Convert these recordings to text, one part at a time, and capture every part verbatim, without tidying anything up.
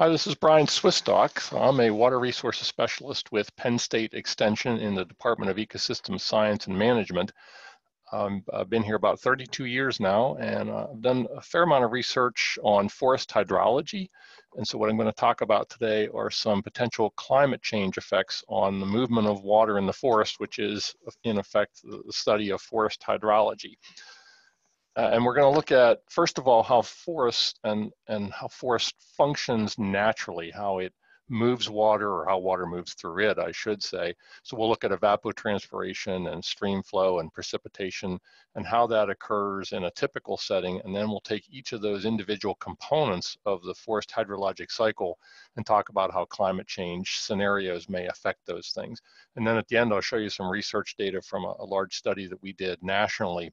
Hi, this is Brian Swistock. I'm a water resources specialist with Penn State Extension in the Department of Ecosystem Science and Management. Um, I've been here about thirty-two years now, and uh, I've done a fair amount of research on forest hydrology. And so what I'm going to talk about today are some potential climate change effects on the movement of water in the forest, which is in effect the study of forest hydrology. Uh, and we're going to look at, first of all, how forest and, and how forest functions naturally, how it moves water or how water moves through it, I should say. So we'll look at evapotranspiration and stream flow and precipitation and how that occurs in a typical setting. And then we'll take each of those individual components of the forest hydrologic cycle and talk about how climate change scenarios may affect those things. And then at the end, I'll show you some research data from a, a large study that we did nationally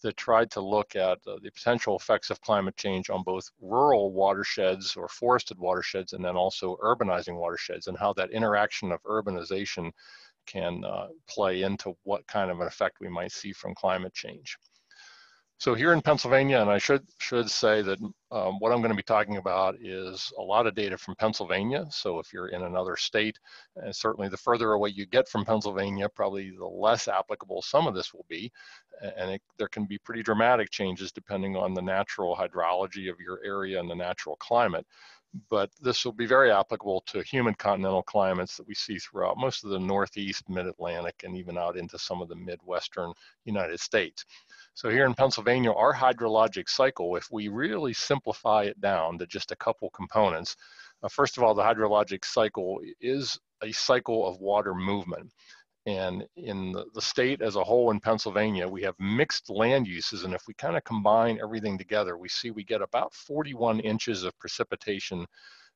that tried to look at uh, the potential effects of climate change on both rural watersheds or forested watersheds and then also urbanizing watersheds, and how that interaction of urbanization can uh, play into what kind of an effect we might see from climate change. So here in Pennsylvania, and I should, should say that um, what I'm going to be talking about is a lot of data from Pennsylvania. So if you're in another state, and certainly the further away you get from Pennsylvania, probably the less applicable some of this will be. And it, there can be pretty dramatic changes depending on the natural hydrology of your area and the natural climate. But this will be very applicable to humid continental climates that we see throughout most of the Northeast, Mid-Atlantic, and even out into some of the Midwestern United States. So here in Pennsylvania, our hydrologic cycle, if we really simplify it down to just a couple components, uh, first of all, the hydrologic cycle is a cycle of water movement. And in the, the state as a whole in Pennsylvania, we have mixed land uses. And if we kind of combine everything together, we see we get about forty-one inches of precipitation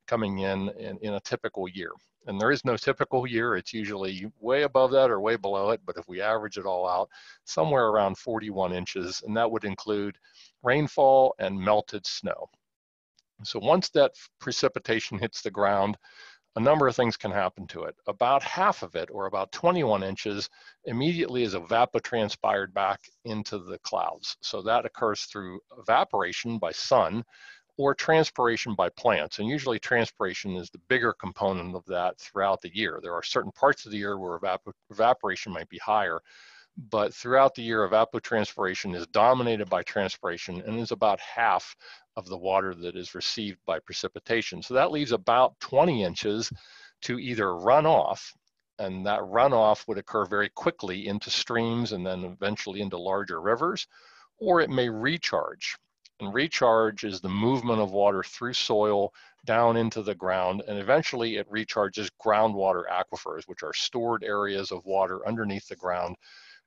coming in, in in a typical year. And there is no typical year. It's usually way above that or way below it. But if we average it all out, somewhere around forty-one inches, and that would include rainfall and melted snow. So once that precipitation hits the ground, a number of things can happen to it. About half of it, or about twenty-one inches, immediately is evapotranspired back into the clouds. So that occurs through evaporation by sun or transpiration by plants. And usually transpiration is the bigger component of that throughout the year. There are certain parts of the year where evap evaporation might be higher, but throughout the year, evapotranspiration is dominated by transpiration and is about half of the water that is received by precipitation. So that leaves about twenty inches to either run off, and that runoff would occur very quickly into streams and then eventually into larger rivers, or it may recharge. And recharge is the movement of water through soil down into the ground, and eventually it recharges groundwater aquifers, which are stored areas of water underneath the ground,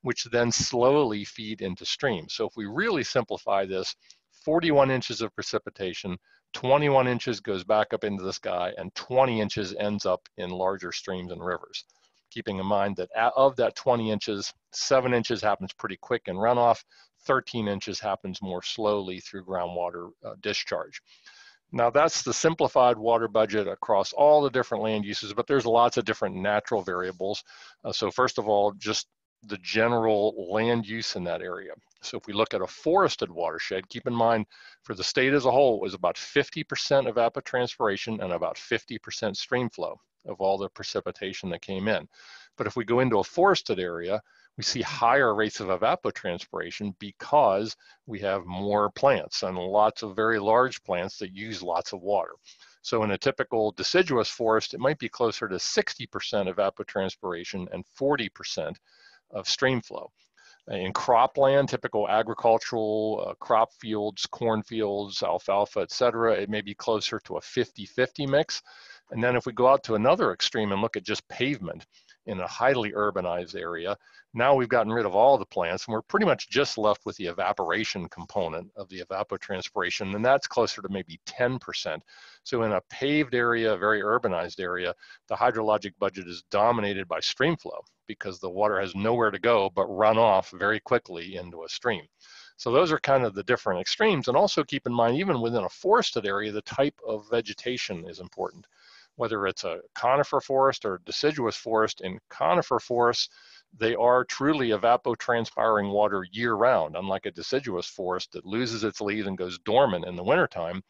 which then slowly feed into streams. So if we really simplify this, forty-one inches of precipitation, twenty-one inches goes back up into the sky, and twenty inches ends up in larger streams and rivers. Keeping in mind that of that twenty inches, seven inches happens pretty quick in runoff, thirteen inches happens more slowly through groundwater uh, discharge. Now that's the simplified water budget across all the different land uses, but there's lots of different natural variables. Uh, so first of all, just the general land use in that area. So if we look at a forested watershed, keep in mind for the state as a whole, it was about fifty percent evapotranspiration and about fifty percent stream flow of all the precipitation that came in. But if we go into a forested area, we see higher rates of evapotranspiration because we have more plants and lots of very large plants that use lots of water. So in a typical deciduous forest, it might be closer to sixty percent evapotranspiration and forty percent of stream flow. In cropland, typical agricultural uh, crop fields, cornfields, alfalfa, et cetera, it may be closer to a fifty fifty mix. And then if we go out to another extreme and look at just pavement in a highly urbanized area, now we've gotten rid of all the plants and we're pretty much just left with the evaporation component of the evapotranspiration, and that's closer to maybe ten percent. So in a paved area, a very urbanized area, the hydrologic budget is dominated by stream flow because the water has nowhere to go but run off very quickly into a stream. So those are kind of the different extremes. And also keep in mind, even within a forested area, the type of vegetation is important. Whether it's a conifer forest or deciduous forest, in conifer forests, they are truly evapotranspiring water year round, unlike a deciduous forest that loses its leaves and goes dormant in the wintertime.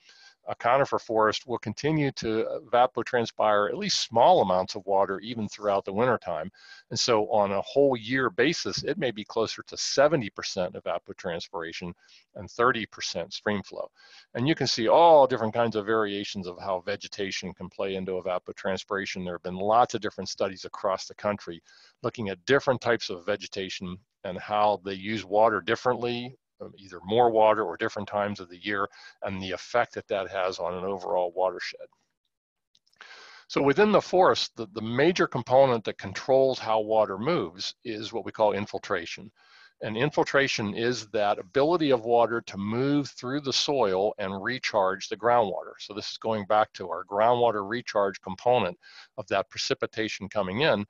a conifer forest will continue to evapotranspire at least small amounts of water even throughout the wintertime. And so on a whole year basis, it may be closer to seventy percent evapotranspiration and thirty percent stream flow. And you can see all different kinds of variations of how vegetation can play into evapotranspiration. There have been lots of different studies across the country looking at different types of vegetation and how they use water differently, either more water or different times of the year, and the effect that that has on an overall watershed. So within the forest, the, the major component that controls how water moves is what we call infiltration. And infiltration is that ability of water to move through the soil and recharge the groundwater. So this is going back to our groundwater recharge component of that precipitation coming in.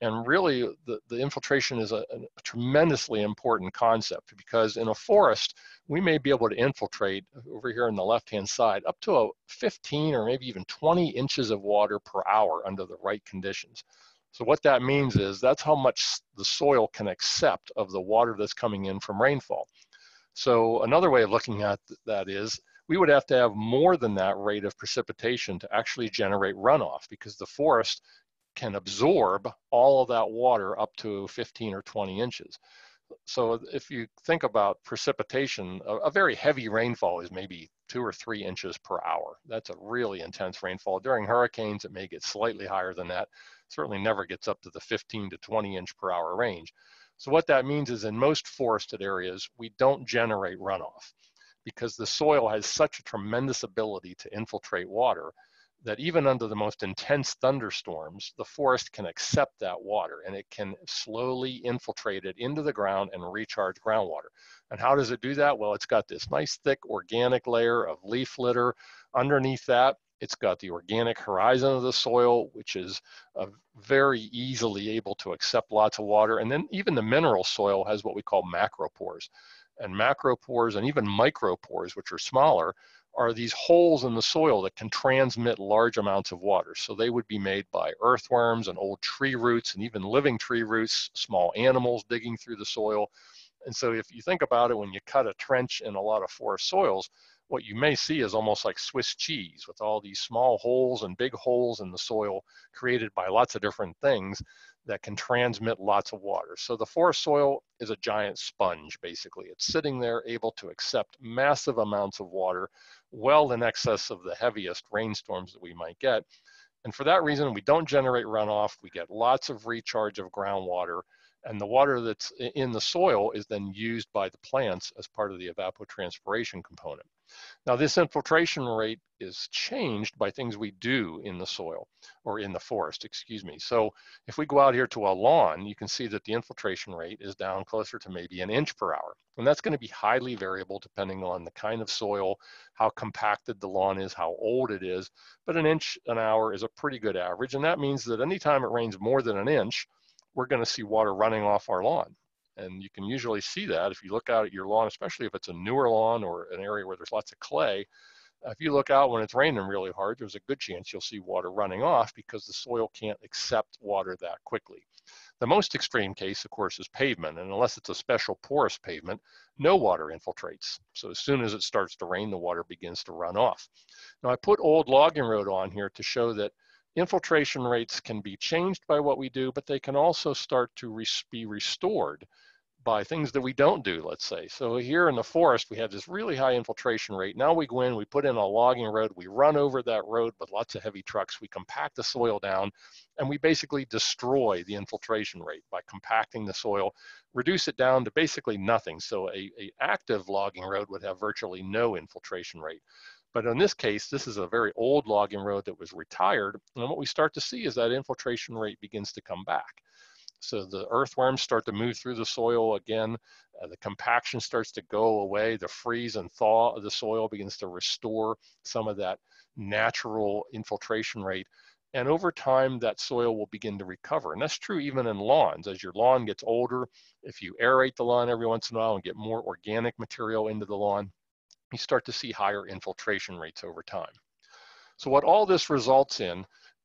And really, the, the infiltration is a, a tremendously important concept, because in a forest, we may be able to infiltrate, over here on the left-hand side, up to a fifteen or maybe even twenty inches of water per hour under the right conditions. So what that means is that's how much the soil can accept of the water that's coming in from rainfall. So another way of looking at that is, we would have to have more than that rate of precipitation to actually generate runoff, because the forest can absorb all of that water up to fifteen or twenty inches. So if you think about precipitation, a, a very heavy rainfall is maybe two or three inches per hour. That's a really intense rainfall. During hurricanes, it may get slightly higher than that. Certainly never gets up to the fifteen to twenty inch per hour range. So what that means is in most forested areas, we don't generate runoff because the soil has such a tremendous ability to infiltrate water that even under the most intense thunderstorms, the forest can accept that water and it can slowly infiltrate it into the ground and recharge groundwater. And how does it do that? Well, it's got this nice thick organic layer of leaf litter. Underneath that, it's got the organic horizon of the soil, which is uh, very easily able to accept lots of water. And then even the mineral soil has what we call macropores. And macropores and even micropores, which are smaller, are these holes in the soil that can transmit large amounts of water. So they would be made by earthworms and old tree roots and even living tree roots, small animals digging through the soil. And so if you think about it, when you cut a trench in a lot of forest soils, what you may see is almost like Swiss cheese with all these small holes and big holes in the soil created by lots of different things that can transmit lots of water. So the forest soil is a giant sponge, basically. It's sitting there able to accept massive amounts of water, well in excess of the heaviest rainstorms that we might get. And for that reason, we don't generate runoff. We get lots of recharge of groundwater, and the water that's in the soil is then used by the plants as part of the evapotranspiration component. Now, this infiltration rate is changed by things we do in the soil, or in the forest, excuse me. So if we go out here to a lawn, you can see that the infiltration rate is down closer to maybe an inch per hour. And that's going to be highly variable depending on the kind of soil, how compacted the lawn is, how old it is. But an inch an hour is a pretty good average. And that means that anytime it rains more than an inch, we're going to see water running off our lawn. And you can usually see that if you look out at your lawn, especially if it's a newer lawn or an area where there's lots of clay. If you look out when it's raining really hard, there's a good chance you'll see water running off because the soil can't accept water that quickly. The most extreme case, of course, is pavement. And unless it's a special porous pavement, no water infiltrates. So as soon as it starts to rain, the water begins to run off. Now, I put old logging road on here to show that infiltration rates can be changed by what we do, but they can also start to re- be restored by things that we don't do, let's say. So here in the forest, we have this really high infiltration rate. Now we go in, we put in a logging road, we run over that road with lots of heavy trucks, we compact the soil down, and we basically destroy the infiltration rate by compacting the soil, reduce it down to basically nothing. So a, a active logging road would have virtually no infiltration rate. But in this case, this is a very old logging road that was retired. And what we start to see is that infiltration rate begins to come back. So the earthworms start to move through the soil again. Uh, the compaction starts to go away. The freeze and thaw of the soil begins to restore some of that natural infiltration rate. And over time, that soil will begin to recover. And that's true even in lawns. As your lawn gets older, if you aerate the lawn every once in a while and get more organic material into the lawn, you start to see higher infiltration rates over time. So what all this results in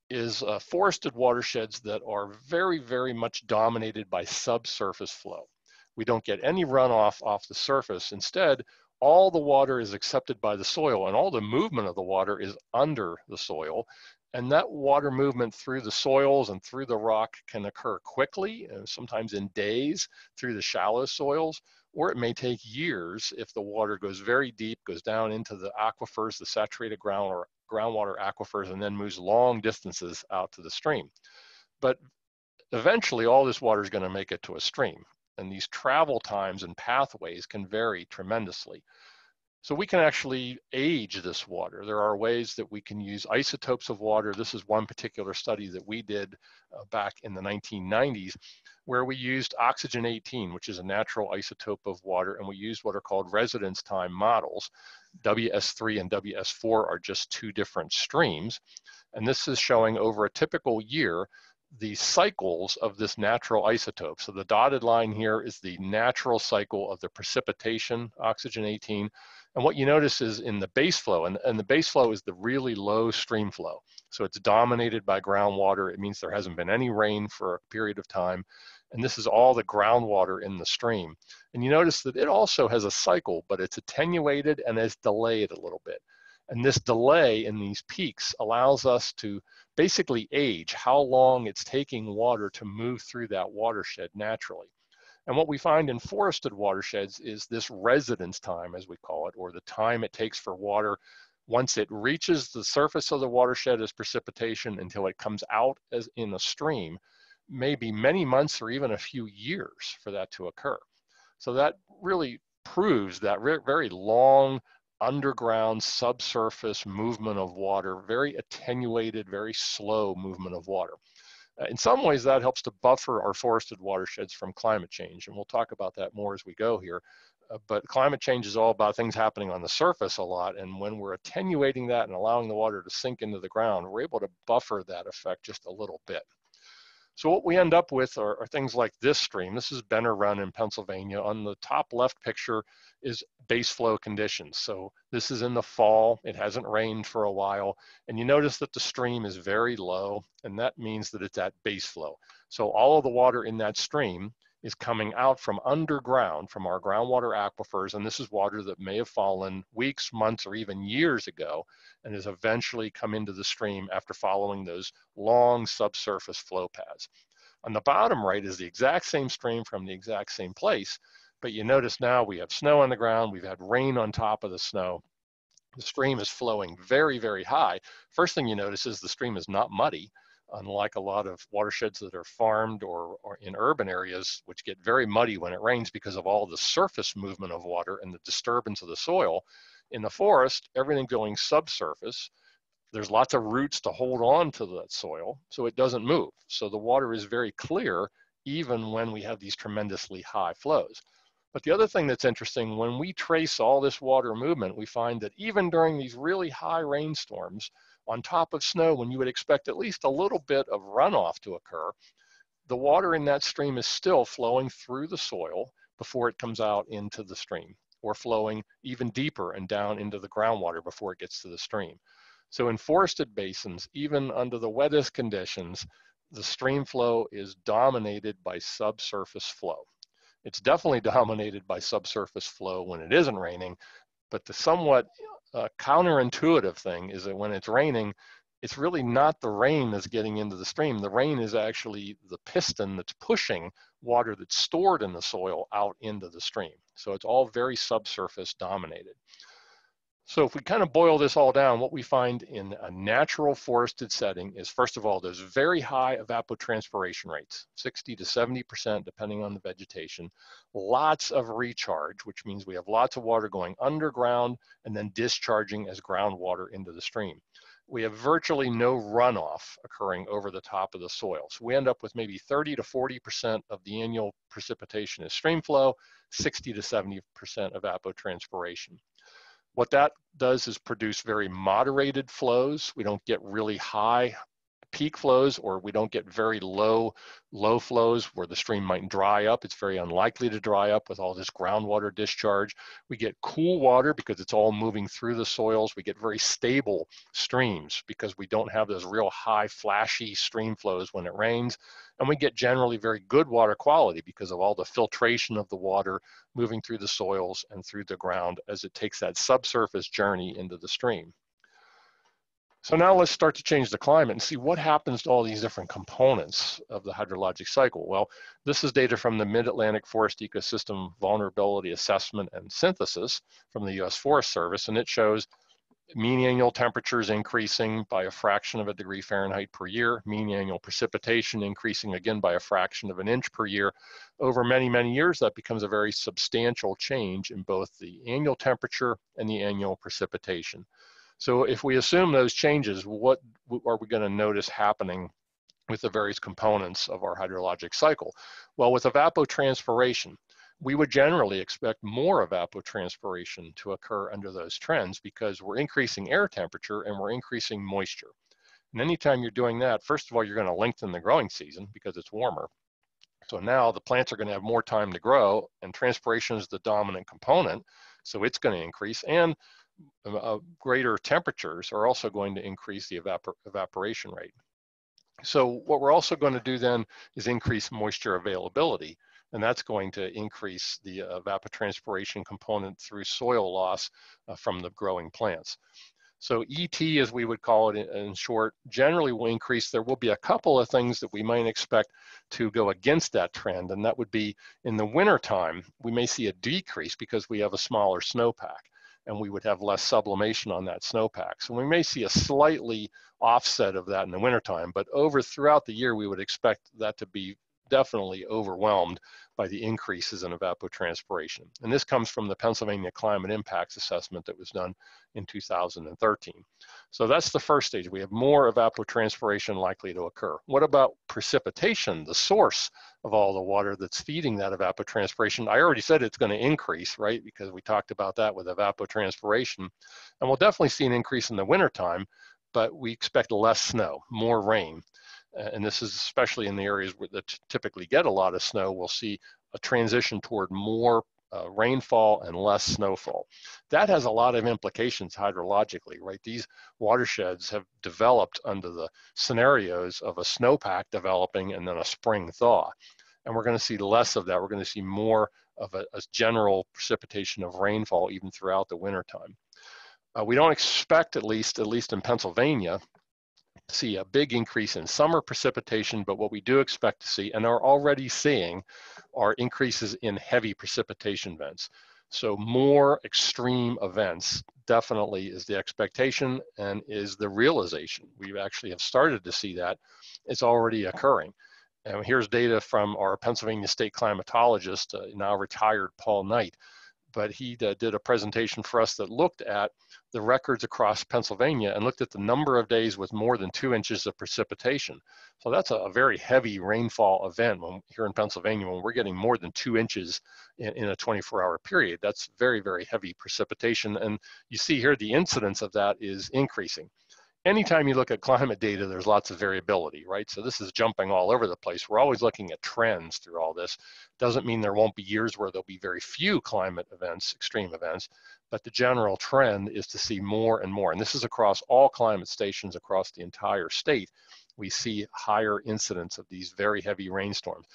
is uh, forested watersheds that are very, very much dominated by subsurface flow. We don't get any runoff off the surface. Instead, all the water is accepted by the soil and all the movement of the water is under the soil. And that water movement through the soils and through the rock can occur quickly, sometimes in days through the shallow soils, or it may take years if the water goes very deep, goes down into the aquifers, the saturated ground or groundwater aquifers, and then moves long distances out to the stream. But eventually all this water is going to make it to a stream. And these travel times and pathways can vary tremendously. So we can actually age this water. There are ways that we can use isotopes of water. This is one particular study that we did uh, back in the nineteen nineties, where we used oxygen eighteen, which is a natural isotope of water, and we used what are called residence time models. W S three and W S four are just two different streams. And this is showing over a typical year the cycles of this natural isotope. So the dotted line here is the natural cycle of the precipitation, oxygen eighteen. And what you notice is in the base flow, and, and the base flow is the really low stream flow. So it's dominated by groundwater. It means there hasn't been any rain for a period of time. And this is all the groundwater in the stream. And you notice that it also has a cycle, but it's attenuated and is delayed a little bit. And this delay in these peaks allows us to basically age how long it's taking water to move through that watershed naturally. And what we find in forested watersheds is this residence time, as we call it, or the time it takes for water once it reaches the surface of the watershed as precipitation until it comes out as in a stream, may be many months or even a few years for that to occur. So that really proves that very long underground subsurface movement of water, very attenuated, very slow movement of water. Uh, in some ways that helps to buffer our forested watersheds from climate change. And we'll talk about that more as we go here. Uh, but climate change is all about things happening on the surface a lot. And when we're attenuating that and allowing the water to sink into the ground, we're able to buffer that effect just a little bit. So what we end up with are, are things like this stream. This is Benner Run in Pennsylvania. On the top left picture is base flow conditions. So this is in the fall. It hasn't rained for a while. And you notice that the stream is very low, and that means that it's at base flow. So all of the water in that stream is coming out from underground, from our groundwater aquifers, and this is water that may have fallen weeks, months, or even years ago, and has eventually come into the stream after following those long subsurface flow paths. On the bottom right is the exact same stream from the exact same place, but you notice now we have snow on the ground, we've had rain on top of the snow. The stream is flowing very, very high. First thing you notice is the stream is not muddy, unlike a lot of watersheds that are farmed or, or in urban areas, which get very muddy when it rains because of all the surface movement of water and the disturbance of the soil. In the forest, everything's going subsurface. There's lots of roots to hold on to that soil, so it doesn't move. So the water is very clear, even when we have these tremendously high flows. But the other thing that's interesting, when we trace all this water movement, we find that even during these really high rainstorms, on top of snow, when you would expect at least a little bit of runoff to occur, the water in that stream is still flowing through the soil before it comes out into the stream, or flowing even deeper and down into the groundwater before it gets to the stream. So in forested basins, even under the wettest conditions, the stream flow is dominated by subsurface flow. It's definitely dominated by subsurface flow when it isn't raining, but the somewhat A counterintuitive thing is that when it's raining, it's really not the rain that's getting into the stream. The rain is actually the piston that's pushing water that's stored in the soil out into the stream. So it's all very subsurface dominated. So if we kind of boil this all down, what we find in a natural forested setting is, first of all, there's very high evapotranspiration rates, sixty to seventy percent, depending on the vegetation. Lots of recharge, which means we have lots of water going underground and then discharging as groundwater into the stream. We have virtually no runoff occurring over the top of the soil. So we end up with maybe thirty to forty percent of the annual precipitation is stream flow, sixty to seventy percent evapotranspiration. What that does is produce very moderated flows. We don't get really high peak flows, or we don't get very low, low flows where the stream might dry up. It's very unlikely to dry up with all this groundwater discharge. We get cool water because it's all moving through the soils. We get very stable streams because we don't have those real high, flashy stream flows when it rains. And we get generally very good water quality because of all the filtration of the water moving through the soils and through the ground as it takes that subsurface journey into the stream. So now let's start to change the climate and see what happens to all these different components of the hydrologic cycle. Well, this is data from the Mid-Atlantic Forest Ecosystem Vulnerability Assessment and Synthesis from the U S Forest Service, and it shows mean annual temperatures increasing by a fraction of a degree Fahrenheit per year, mean annual precipitation increasing again by a fraction of an inch per year. Over many, many years, that becomes a very substantial change in both the annual temperature and the annual precipitation. So if we assume those changes, what are we going to notice happening with the various components of our hydrologic cycle? Well, with evapotranspiration, we would generally expect more evapotranspiration to occur under those trends because we're increasing air temperature and we're increasing moisture. And anytime you're doing that, first of all, you're going to lengthen the growing season because it's warmer. So now the plants are going to have more time to grow, and transpiration is the dominant component, so it's going to increase. And Uh, greater temperatures are also going to increase the evapor evaporation rate. So what we're also going to do then is increase moisture availability, and that's going to increase the uh, evapotranspiration component through soil loss uh, from the growing plants. So E T, as we would call it in, in short, generally will increase. There will be a couple of things that we might expect to go against that trend, and that would be in the wintertime, we may see a decrease because we have a smaller snowpack, and we would have less sublimation on that snowpack. So we may see a slightly offset of that in the wintertime, but over throughout the year, we would expect that to be definitely overwhelmed by the increases in evapotranspiration. And this comes from the Pennsylvania Climate Impacts Assessment that was done in two thousand thirteen. So that's the first stage. We have more evapotranspiration likely to occur. What about precipitation, the source of all the water that's feeding that evapotranspiration? I already said it's going to increase, right? Because we talked about that with evapotranspiration. And we'll definitely see an increase in the wintertime, but we expect less snow, more rain. And this is especially in the areas where that typically get a lot of snow, we'll see a transition toward more uh, rainfall and less snowfall. That has a lot of implications hydrologically, right? These watersheds have developed under the scenarios of a snowpack developing and then a spring thaw. And we're going to see less of that. We're going to see more of a, a general precipitation of rainfall even throughout the wintertime. Uh, we don't expect, at least, at least in Pennsylvania, see a big increase in summer precipitation, but what we do expect to see and are already seeing are increases in heavy precipitation events. So more extreme events definitely is the expectation and is the realization. We actually have started to see that. It's already occurring. And here's data from our Pennsylvania state climatologist, uh, now retired Paul Knight, but he did a presentation for us that looked at the records across Pennsylvania and looked at the number of days with more than two inches of precipitation. So that's a very heavy rainfall event when, here in Pennsylvania, when we're getting more than two inches in, in a twenty-four hour period. That's very, very heavy precipitation. And you see here, the incidence of that is increasing. Anytime you look at climate data, there's lots of variability, right? So this is jumping all over the place. We're always looking at trends through all this. Doesn't mean there won't be years where there'll be very few climate events, extreme events, but the general trend is to see more and more. And this is across all climate stations across the entire state. We see higher incidence of these very heavy rainstorms.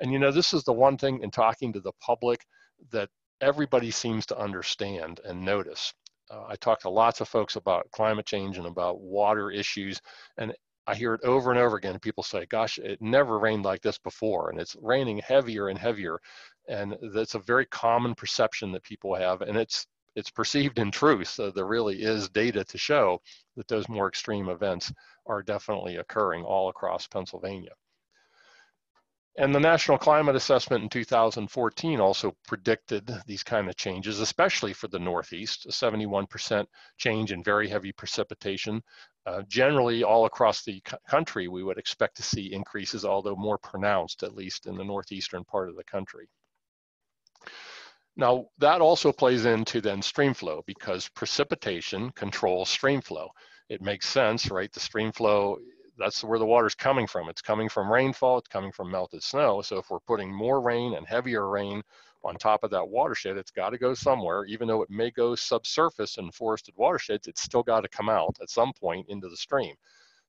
And you know, this is the one thing in talking to the public that everybody seems to understand and notice. Uh, I talk to lots of folks about climate change and about water issues, and I hear it over and over again. People say, gosh, it never rained like this before, and it's raining heavier and heavier. And that's a very common perception that people have, and it's it's perceived in truth. So there really is data to show that those more extreme events are definitely occurring all across Pennsylvania. And the National Climate Assessment in two thousand fourteen also predicted these kind of changes, especially for the Northeast, a seventy-one percent change in very heavy precipitation. Uh, generally, all across the country, we would expect to see increases, although more pronounced, at least in the northeastern part of the country. Now, that also plays into then stream flow, because precipitation controls stream flow. It makes sense, right? The stream flow that's where the water's coming from. It's coming from rainfall, it's coming from melted snow. So if we're putting more rain and heavier rain on top of that watershed, it's got to go somewhere. Even though it may go subsurface in forested watersheds, it's still got to come out at some point into the stream.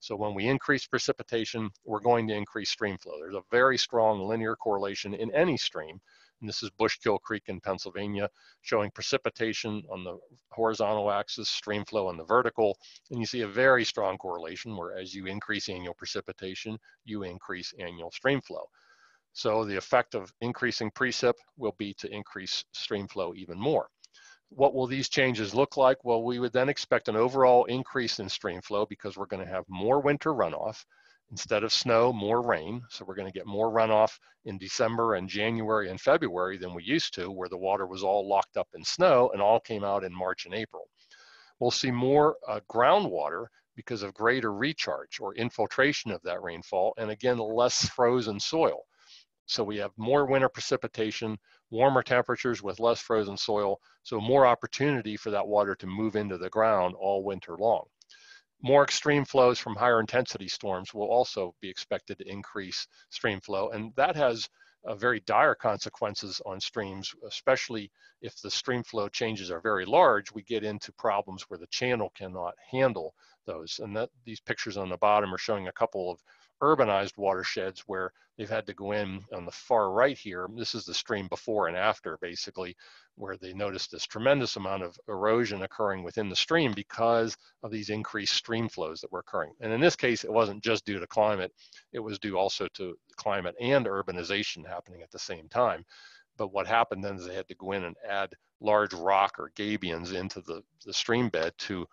So when we increase precipitation, we're going to increase stream flow. There's a very strong linear correlation in any stream. And this is Bushkill Creek in Pennsylvania, showing precipitation on the horizontal axis, stream flow on the vertical. And you see a very strong correlation where as you increase annual precipitation, you increase annual stream flow. So the effect of increasing precip will be to increase stream flow even more. What will these changes look like? Well, we would then expect an overall increase in stream flow because we're going to have more winter runoff. Instead of snow, more rain. So we're going to get more runoff in December and January and February than we used to, where the water was all locked up in snow and all came out in March and April. We'll see more uh, groundwater because of greater recharge or infiltration of that rainfall, and again, less frozen soil. So we have more winter precipitation, warmer temperatures with less frozen soil, so more opportunity for that water to move into the ground all winter long. More extreme flows from higher intensity storms will also be expected to increase stream flow, and that has uh, very dire consequences on streams, especially if the stream flow changes are very large. We get into problems where the channel cannot handle those, and that, these pictures on the bottom are showing a couple of urbanized watersheds where they've had to go in on the far right here. This is the stream before and after, basically, where they noticed this tremendous amount of erosion occurring within the stream because of these increased stream flows that were occurring. And in this case, it wasn't just due to climate, it was due also to climate and urbanization happening at the same time. But what happened then is they had to go in and add large rock or gabions into the, the stream bed to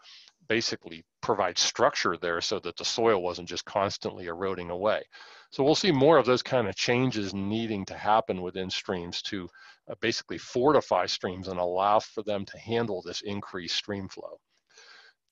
basically provide structure there so that the soil wasn't just constantly eroding away. So we'll see more of those kind of changes needing to happen within streams to uh, basically fortify streams and allow for them to handle this increased stream flow.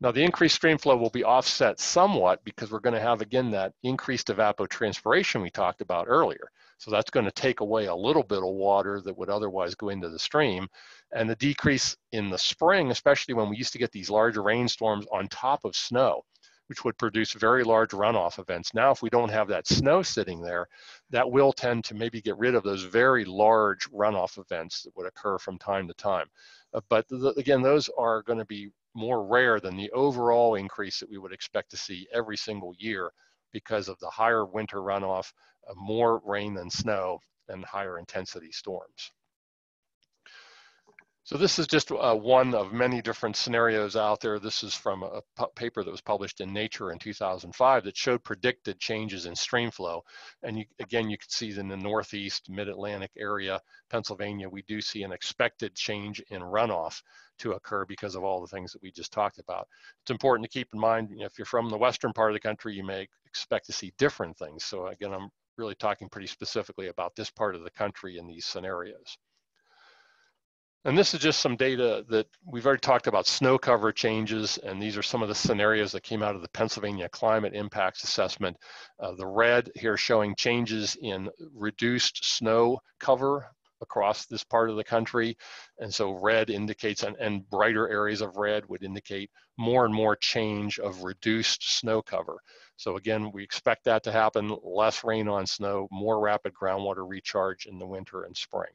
Now the increased stream flow will be offset somewhat because we're going to have, again, that increased evapotranspiration we talked about earlier. So that's going to take away a little bit of water that would otherwise go into the stream. And the decrease in the spring, especially when we used to get these larger rainstorms on top of snow, which would produce very large runoff events. Now, if we don't have that snow sitting there, that will tend to maybe get rid of those very large runoff events that would occur from time to time. Uh, but the, again, those are going to be more rare than the overall increase that we would expect to see every single year because of the higher winter runoff, more rain than snow, and higher intensity storms. So this is just uh, one of many different scenarios out there. This is from a paper that was published in Nature in two thousand five that showed predicted changes in stream flow. And you, again, you can see in the Northeast, Mid-Atlantic area, Pennsylvania, we do see an expected change in runoff to occur because of all the things that we just talked about. It's important to keep in mind, you know, if you're from the western part of the country, you may expect to see different things. So again, I'm really talking pretty specifically about this part of the country in these scenarios. And this is just some data that we've already talked about, snow cover changes, and these are some of the scenarios that came out of the Pennsylvania Climate Impacts Assessment. Uh, the red here showing changes in reduced snow cover across this part of the country. And so red indicates, and, and brighter areas of red would indicate more and more change of reduced snow cover. So again, we expect that to happen, less rain on snow, more rapid groundwater recharge in the winter and spring.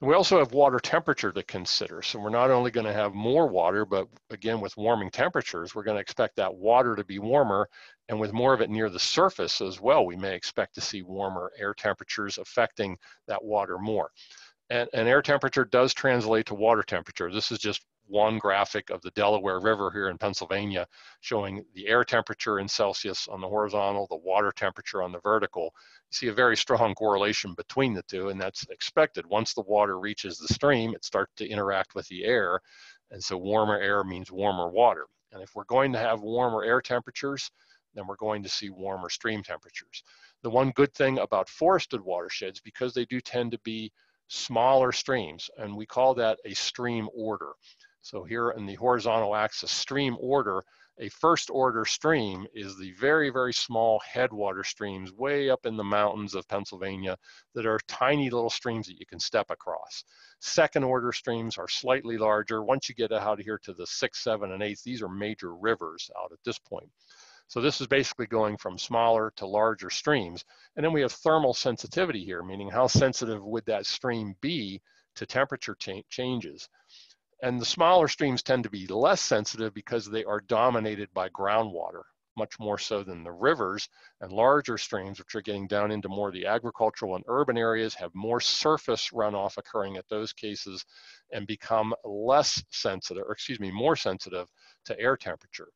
We also have water temperature to consider. So we're not only going to have more water, but again, with warming temperatures, we're going to expect that water to be warmer, and with more of it near the surface as well, we may expect to see warmer air temperatures affecting that water more. And, and air temperature does translate to water temperature. This is just one graphic of the Delaware River here in Pennsylvania, showing the air temperature in Celsius on the horizontal, the water temperature on the vertical. You see a very strong correlation between the two, and that's expected. Once the water reaches the stream, it starts to interact with the air, and so warmer air means warmer water. And if we're going to have warmer air temperatures, then we're going to see warmer stream temperatures. The one good thing about forested watersheds, because they do tend to be smaller streams, and we call that a stream order. So here in the horizontal axis stream order, a first order stream is the very, very small headwater streams way up in the mountains of Pennsylvania that are tiny little streams that you can step across. Second order streams are slightly larger. Once you get out here to the sixth, seventh, and eighth, these are major rivers out at this point. So this is basically going from smaller to larger streams. And then we have thermal sensitivity here, meaning how sensitive would that stream be to temperature cha- changes. And the smaller streams tend to be less sensitive because they are dominated by groundwater, much more so than the rivers, and larger streams, which are getting down into more of the agricultural and urban areas, have more surface runoff occurring at those cases and become less sensitive, or excuse me, more sensitive to air temperature.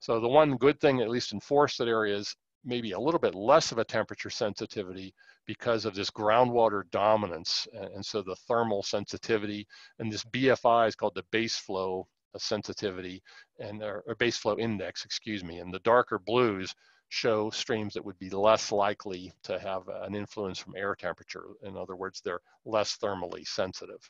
So the one good thing, at least in forested areas, maybe a little bit less of a temperature sensitivity because of this groundwater dominance. And so the thermal sensitivity, and this B F I is called the base flow sensitivity, and or base flow index, excuse me. And the darker blues show streams that would be less likely to have an influence from air temperature. In other words, they're less thermally sensitive.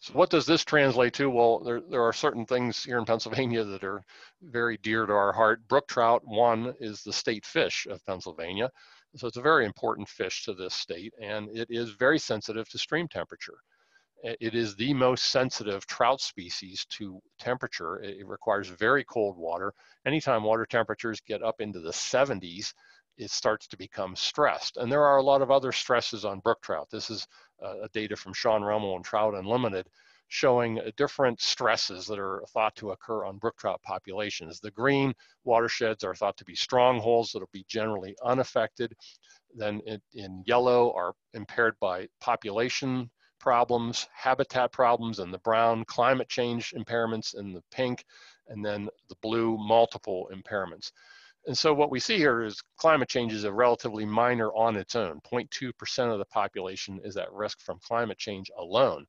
So what does this translate to? Well, there, there are certain things here in Pennsylvania that are very dear to our heart. Brook trout, one, is the state fish of Pennsylvania. So it's a very important fish to this state, and it is very sensitive to stream temperature. It is the most sensitive trout species to temperature. It requires very cold water. Anytime water temperatures get up into the seventies, it starts to become stressed. And there are a lot of other stresses on brook trout. This is uh, data from Sean Rummel and Trout Unlimited showing different stresses that are thought to occur on brook trout populations. The green watersheds are thought to be strongholds that'll be generally unaffected. Then in, in yellow are impaired by population problems, habitat problems, and the brown climate change impairments in the pink, and then the blue multiple impairments. And so what we see here is climate change is a relatively minor on its own. zero point two percent of the population is at risk from climate change alone,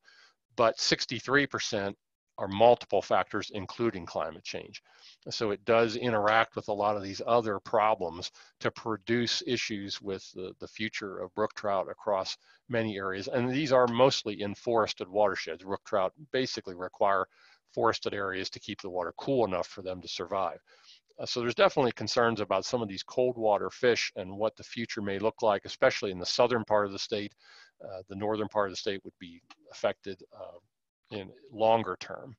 but sixty-three percent are multiple factors, including climate change. So it does interact with a lot of these other problems to produce issues with the, the future of brook trout across many areas. And these are mostly in forested watersheds. Brook trout basically require forested areas to keep the water cool enough for them to survive. Uh, so there's definitely concerns about some of these cold water fish and what the future may look like, especially in the southern part of the state. Uh, the northern part of the state would be affected uh, in longer term.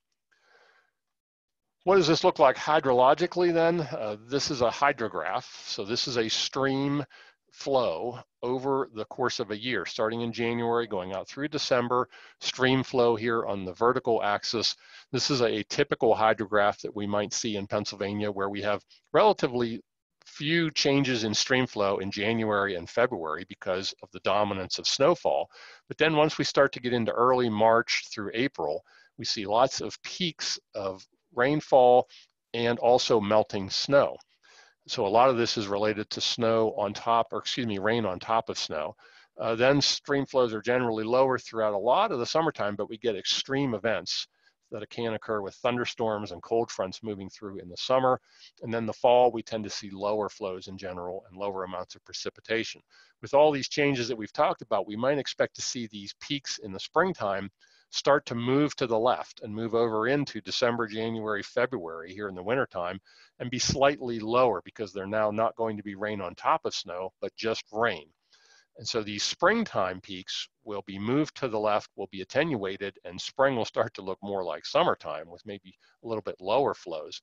What does this look like hydrologically then? Uh, this is a hydrograph. So this is a stream flow over the course of a year, starting in January, going out through December, stream flow here on the vertical axis. This is a, a typical hydrograph that we might see in Pennsylvania, where we have relatively few changes in stream flow in January and February because of the dominance of snowfall. But then once we start to get into early March through April, we see lots of peaks of rainfall and also melting snow. So a lot of this is related to snow on top, or excuse me, rain on top of snow. Uh, then stream flows are generally lower throughout a lot of the summertime, but we get extreme events that can occur with thunderstorms and cold fronts moving through in the summer. And then the fall, we tend to see lower flows in general and lower amounts of precipitation. With all these changes that we've talked about, we might expect to see these peaks in the springtime start to move to the left and move over into December, January, February here in the wintertime, and be slightly lower because they're now not going to be rain on top of snow, but just rain. And so these springtime peaks will be moved to the left, will be attenuated, and spring will start to look more like summertime with maybe a little bit lower flows.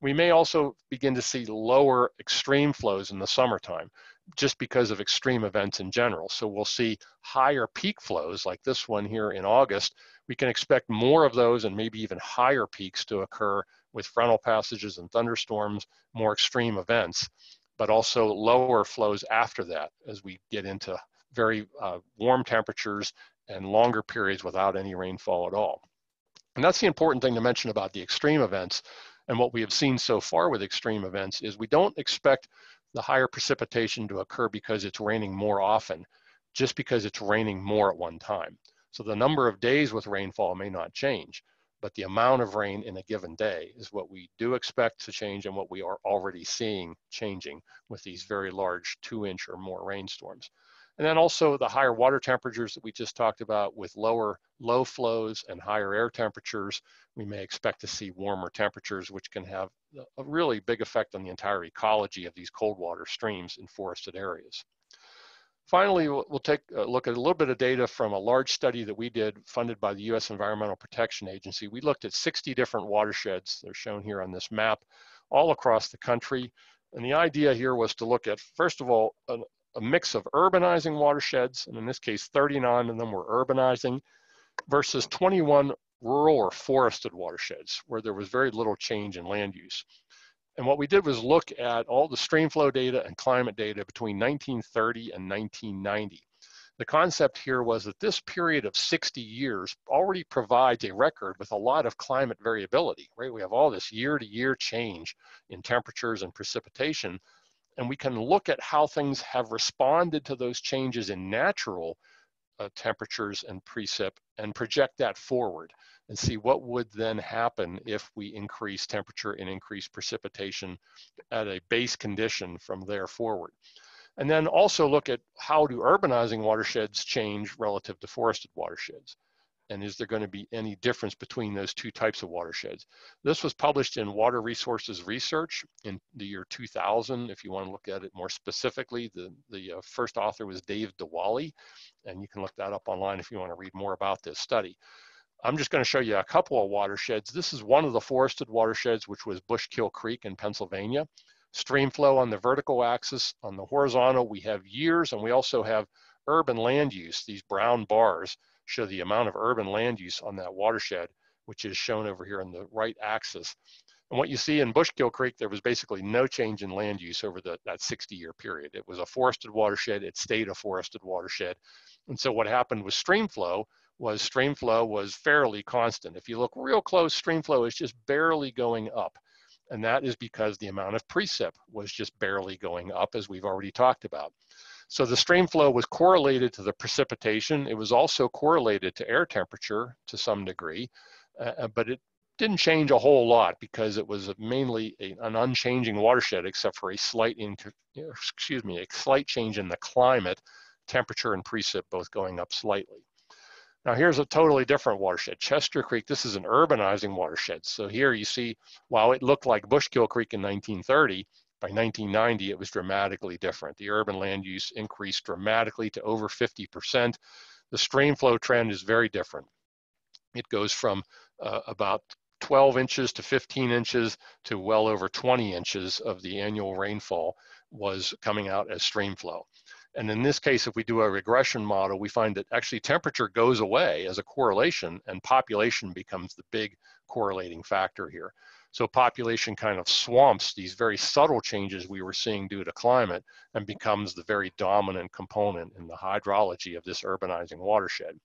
We may also begin to see lower extreme flows in the summertime just because of extreme events in general. So we'll see higher peak flows like this one here in August. We can expect more of those and maybe even higher peaks to occur with frontal passages and thunderstorms, more extreme events, but also lower flows after that as we get into very uh, warm temperatures and longer periods without any rainfall at all. And that's the important thing to mention about the extreme events. And what we have seen so far with extreme events is we don't expect the higher precipitation to occur because it's raining more often, just because it's raining more at one time. So the number of days with rainfall may not change, but the amount of rain in a given day is what we do expect to change and what we are already seeing changing with these very large two inch or more rainstorms. And then also the higher water temperatures that we just talked about with lower low flows and higher air temperatures, we may expect to see warmer temperatures, which can have a really big effect on the entire ecology of these cold water streams in forested areas. Finally, we'll take a look at a little bit of data from a large study that we did funded by the U S Environmental Protection Agency. We looked at sixty different watersheds. They're shown here on this map, all across the country. And the idea here was to look at, first of all, a, a mix of urbanizing watersheds, and in this case, thirty-nine of them were urbanizing, versus twenty-one rural or forested watersheds, where there was very little change in land use. And what we did was look at all the streamflow data and climate data between nineteen thirty and nineteen ninety. The concept here was that this period of sixty years already provides a record with a lot of climate variability, right? We have all this year-to-year change in temperatures and precipitation, and we can look at how things have responded to those changes in natural uh, temperatures and precip and project that forward and see what would then happen if we increase temperature and increase precipitation at a base condition from there forward. And then also look at how do urbanizing watersheds change relative to forested watersheds? And is there going to be any difference between those two types of watersheds? This was published in Water Resources Research in the year two thousand. If you want to look at it more specifically, the, the first author was Dave DeWalle, and you can look that up online if you want to read more about this study. I'm just going to show you a couple of watersheds. This is one of the forested watersheds, which was Bushkill Creek in Pennsylvania. Stream flow on the vertical axis. On the horizontal, we have years, and we also have urban land use. These brown bars show the amount of urban land use on that watershed, which is shown over here on the right axis. And what you see in Bushkill Creek, there was basically no change in land use over the, that sixty-year period. It was a forested watershed. It stayed a forested watershed. And so what happened with stream flow was stream flow was fairly constant. If you look real close, stream flow is just barely going up. And that is because the amount of precip was just barely going up, as we've already talked about. So the stream flow was correlated to the precipitation. It was also correlated to air temperature to some degree, uh, but it didn't change a whole lot because it was mainly a, an unchanging watershed, except for a slight, inter, excuse me, a slight change in the climate, temperature and precip both going up slightly. Now here's a totally different watershed, Chester Creek. This is an urbanizing watershed. So here you see, while it looked like Bushkill Creek in nineteen thirty, by nineteen ninety, it was dramatically different. The urban land use increased dramatically to over fifty percent. The stream flow trend is very different. It goes from uh, about twelve inches to fifteen inches to well over twenty inches of the annual rainfall was coming out as stream flow. And in this case, if we do a regression model, we find that actually temperature goes away as a correlation and population becomes the big correlating factor here. So population kind of swamps these very subtle changes we were seeing due to climate and becomes the very dominant component in the hydrology of this urbanizing watershed.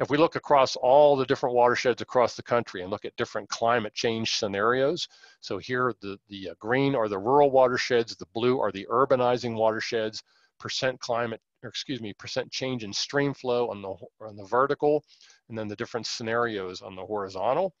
If we look across all the different watersheds across the country and look at different climate change scenarios, so here the, the green are the rural watersheds, the blue are the urbanizing watersheds, percent climate, or excuse me, percent change in stream flow on the, on the vertical, and then the different scenarios on the horizontal.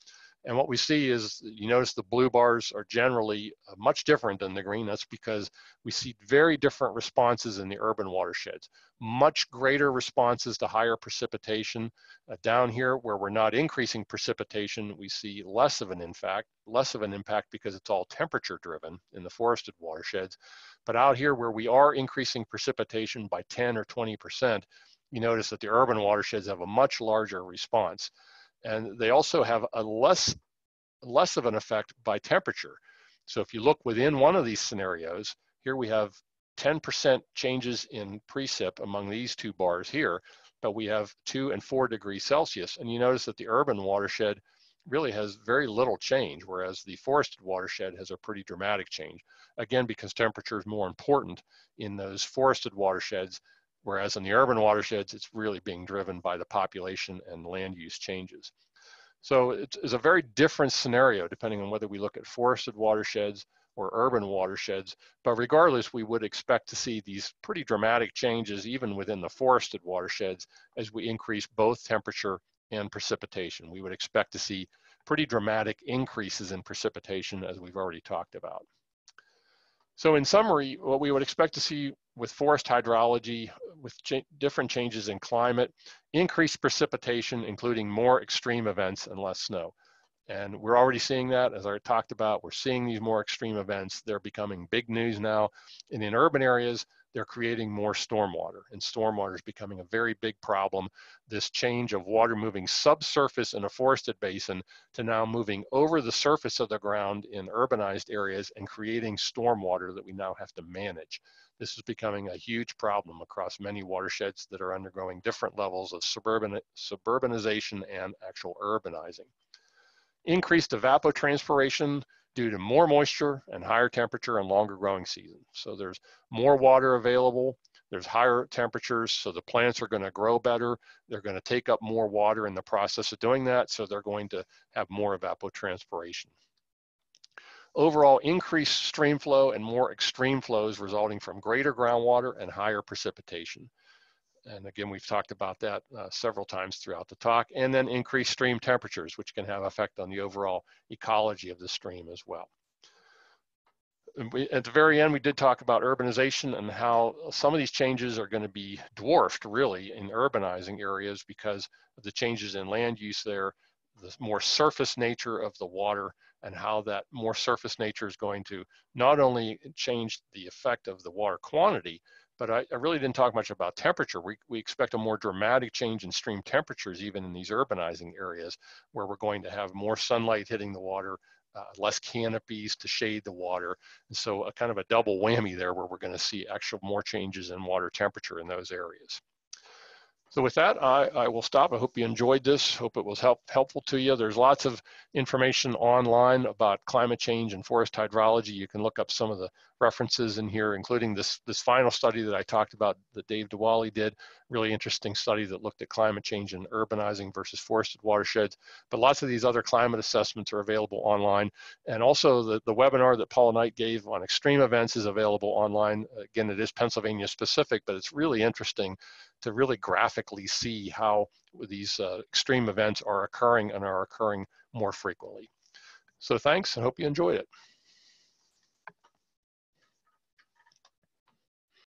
And what we see is, you notice the blue bars are generally much different than the green. That's because we see very different responses in the urban watersheds. Much greater responses to higher precipitation. Uh, down here where we're not increasing precipitation, we see less of an impact, less of an impact because it's all temperature driven in the forested watersheds. But out here where we are increasing precipitation by ten or twenty percent, you notice that the urban watersheds have a much larger response. And they also have a less, less of an effect by temperature. So if you look within one of these scenarios, here we have ten percent changes in precip among these two bars here, but we have two and four degrees Celsius. And you notice that the urban watershed really has very little change, whereas the forested watershed has a pretty dramatic change. Again, because temperature is more important in those forested watersheds, whereas in the urban watersheds, it's really being driven by the population and land use changes. So it's a very different scenario depending on whether we look at forested watersheds or urban watersheds, but regardless, we would expect to see these pretty dramatic changes even within the forested watersheds as we increase both temperature and precipitation. We would expect to see pretty dramatic increases in precipitation as we've already talked about. So in summary, what we would expect to see with forest hydrology, with ch- different changes in climate, increased precipitation, including more extreme events and less snow. And we're already seeing that, as I talked about, we're seeing these more extreme events. They're becoming big news now. And in urban areas, they're creating more stormwater, and stormwater is becoming a very big problem. This change of water moving subsurface in a forested basin to now moving over the surface of the ground in urbanized areas and creating stormwater that we now have to manage. This is becoming a huge problem across many watersheds that are undergoing different levels of suburban, suburbanization and actual urbanizing. Increased evapotranspiration due to more moisture and higher temperature and longer growing season. So there's more water available, there's higher temperatures, so the plants are going to grow better, they're going to take up more water in the process of doing that, so they're going to have more evapotranspiration. Overall, increased stream flow and more extreme flows resulting from greater groundwater and higher precipitation. And again, we've talked about that uh, several times throughout the talk, and then increased stream temperatures, which can have an effect on the overall ecology of the stream as well. And we, at the very end, we did talk about urbanization and how some of these changes are going to be dwarfed really in urbanizing areas because of the changes in land use there, the more surface nature of the water, and how that more surface nature is going to not only change the effect of the water quantity, but I, I really didn't talk much about temperature. We, we expect a more dramatic change in stream temperatures, even in these urbanizing areas, where we're going to have more sunlight hitting the water, uh, less canopies to shade the water. And so a kind of a double whammy there where we're going to see actual more changes in water temperature in those areas. So with that, I, I will stop. I hope you enjoyed this. Hope it was help, helpful to you. There's lots of information online about climate change and forest hydrology. You can look up some of the references in here, including this, this final study that I talked about that Dave DeWalle did, really interesting study that looked at climate change in urbanizing versus forested watersheds. But lots of these other climate assessments are available online. And also the, the webinar that Paul Knight gave on extreme events is available online. Again, it is Pennsylvania specific, but it's really interesting to really graphically see how these uh, extreme events are occurring and are occurring more frequently. So thanks, and hope you enjoyed it.